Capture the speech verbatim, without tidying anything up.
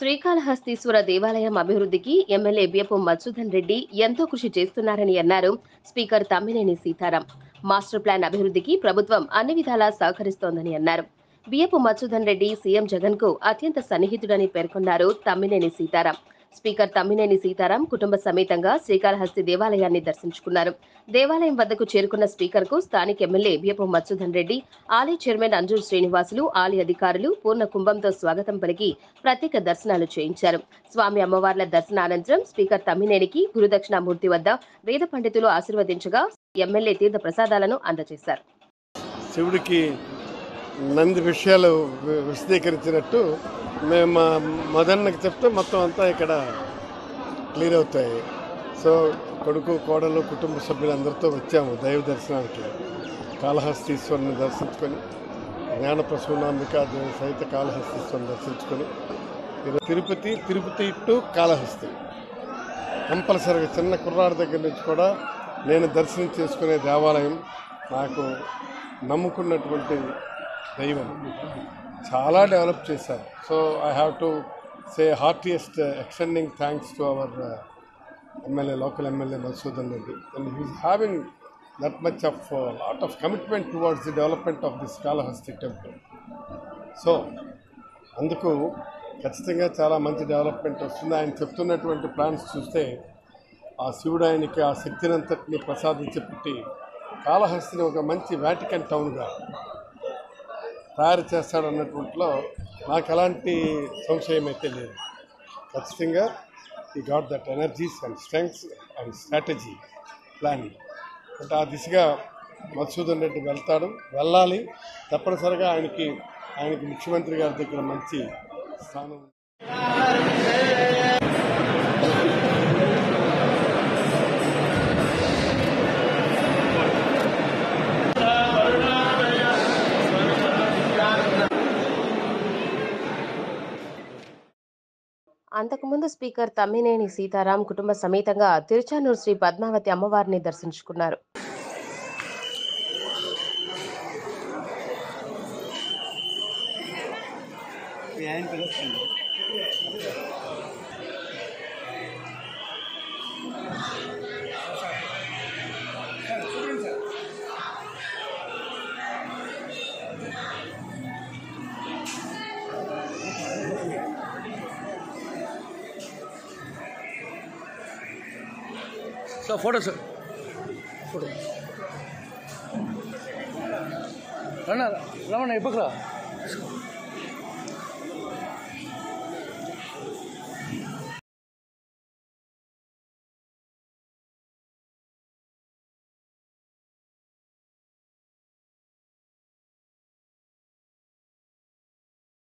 శ్రీకాళహస్తీశ్వర దేవాలయం అభివృద్ధికి ఎమ్మెల్యే బియ్యపు మధుసూదన్ రెడ్డి ఎంతో కృషి చేస్తున్నారని అన్నారు speaker Tammineni Sitaram. Master plan అభివృద్ధికి ప్రభుత్వం అన్ని విధాలా సహకరిస్తోందని అన్నారు. బియ్యపు మధుసూదన్ రెడ్డి సీఎం జగన్ కు అత్యంత సన్నిహితుడని పేర్కొన్నారు తమ్మినేని సీతారాం. స్పీకర్ తమ్మినేని సీతారాం కుటుంబ సమేతంగా శ్రీకాళహస్తి దేవాలయాన్ని దర్శించుకున్నారు. దేవాలయం వద్దకు చేరుకున్న స్పీకర్ కు స్థానిక ఎమ్మెల్యే బియ్యపు మధుసూదన్ రెడ్డి, ఆలయ చైర్మన్ అంజూర్ శ్రీనివాసులు, ఆలయ అధికారులు పూర్ణ కుంభంతో స్వాగతం పలికి ప్రత్యేక దర్శనాలు చేయించారు. స్వామి అమ్మవార్ల దర్శన అనంతరం స్పీకర్ తమ్మినేనికి గురుదక్షిణామూర్తి వద్ద వేద పండితులు ఆశీర్వదించగా ఎమ్మెల్యే తీర్థ ప్రసాదాలను అందజేశారు. శివుడికి నంది విషయాలు విశదీకరించినట్టు మేము మదన్నకు చెప్తే మొత్తం అంతా ఇక్కడ క్లియర్ అవుతాయి. సో కొడుకు, కోడలు, కుటుంబ సభ్యులందరితో వచ్చాము దైవ దర్శనానికి. కాళహస్తీశ్వరుని దర్శించుకొని, జ్ఞానప్రసూనాంబిక దేవి సహిత కాళహస్తీశ్వరుని దర్శించుకొని, తిరుపతి తిరుపతి టు కాళహస్తి కంపల్సరీగా చిన్న కుర్రాడి దగ్గర నుంచి కూడా నేను దర్శనం చేసుకునే దేవాలయం. నాకు నమ్ముకున్నటువంటి దైవం చాలా డెవలప్ చేశారు. So I have to say heartiest extending thanks to our MLA, local MLA Madhusudan Reddy. And he's having that much of lot of commitment towards the development of this Kalahasti temple. So అందుకు ఖచ్చితంగా చాలా మంచి డెవలప్మెంట్ వస్తుంది. ఆయన చెప్తున్నటువంటి plans చూస్తే ఆ శివుడు ఆయనకి ఆ శక్తినంతటిని ప్రసాదించి పెట్టి కాళహస్తిని ఒక మంచి వాటికన్ టౌన్గా తయారు చేస్తాడన్నటువంటిలో నాకు ఎలాంటి సంశయం అయితే లేదు. ఖచ్చితంగా ఈ got that energies and strengths and strategy planning. అంటే ఆ దిశగా మధుసూదన్ రెడ్డి వెళ్తాడు, వెళ్ళాలి తప్పనిసరిగా. ఆయనకి ఆయనకి ముఖ్యమంత్రి గారి దగ్గర మంచి స్థానం. అంతకుముందు స్పీకర్ తమ్మినేని సీతారాం కుటుంబ సమేతంగా తిరుచానూరు శ్రీ పద్మావతి అమ్మవారిని దర్శించుకున్నారు. So photos. Photo. Rana, Rana, Ipakra.